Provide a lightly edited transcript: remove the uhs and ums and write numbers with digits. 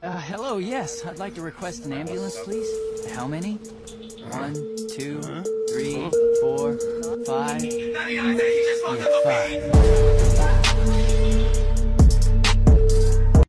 Hello, yes. I'd like to request an ambulance, please. How many? 1, 2, 3, 4, 5.